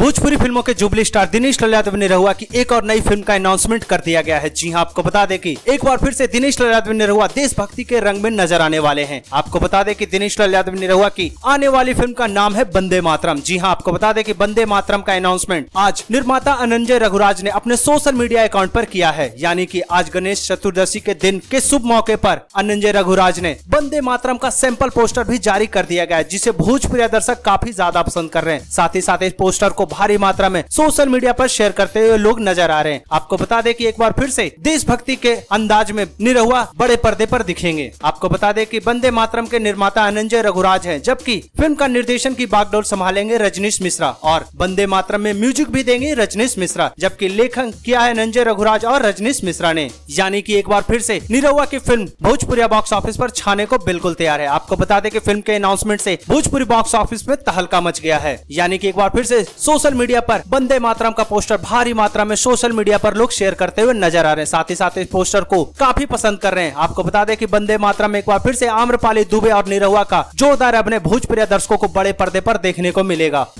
भोजपुरी फिल्मों के jubilee star Dinesh Lal Yadav ने निरहुआ की एक और नई फिल्म का अनाउंसमेंट कर दिया गया है। जी हां, आपको बता दें कि एक बार फिर से दिनेश लाल यादव ने निरहुआ देशभक्ति के रंग में नजर आने वाले हैं। आपको बता दें कि दिनेश लाल यादव ने निरहुआ की आने वाली फिल्म का नाम है वंदे मातरम। जी हां, आपको बता दें कि वंदे मातरम का अनाउंसमेंट आज निर्माता अनंजय रघुराज ने अपने सोशल मीडिया अकाउंट पर किया है। यानी कि आज गणेश चतुर्दशी के दिन के शुभ मौके पर अनंजय रघुराज ने वंदे मातरम का सैंपल पोस्टर भी जारी कर दिया गया है, जिसे भोजपुरी दर्शक काफी ज्यादा पसंद कर रहे हैं। साथ ही साथ इस पोस्टर को भारी मात्रा में सोशल मीडिया पर शेयर करते हुए लोग नजर आ रहे हैं। आपको बता दें कि एक बार फिर से देशभक्ति के अंदाज में निरहुआ बड़े पर्दे पर दिखेंगे। आपको बता दें कि वंदे मातरम के निर्माता अनंजय रघुराज हैं, जबकि फिल्म का निर्देशन की बागडोर संभालेंगे रजनीश मिश्रा और वंदे मातरम में म्यूजिक भी देंगे रजनीश मिश्रा, जबकि लेखन किया है अनंजय रघुराज और रजनीश मिश्रा ने। यानी की एक बार फिर से निरहुआ की फिल्म भोजपुरी बॉक्स ऑफिस पर छाने को बिल्कुल तैयार है। आपको बता दें कि फिल्म के अनाउंसमेंट से भोजपुरी बॉक्स ऑफिस में तहलका मच गया है। यानी कि एक बार फिर से सोशल मीडिया पर वंदे मातरम का पोस्टर भारी मात्रा में सोशल मीडिया पर लोग शेयर करते हुए नजर आ रहे हैं। साथ ही साथ इस पोस्टर को काफी पसंद कर रहे हैं। आपको बता दें कि वंदे मातरम एक बार फिर से आम्रपाली दुबे और निरहुआ का जोरदार अपने भोजपुरी दर्शकों को बड़े पर्दे पर देखने को मिलेगा।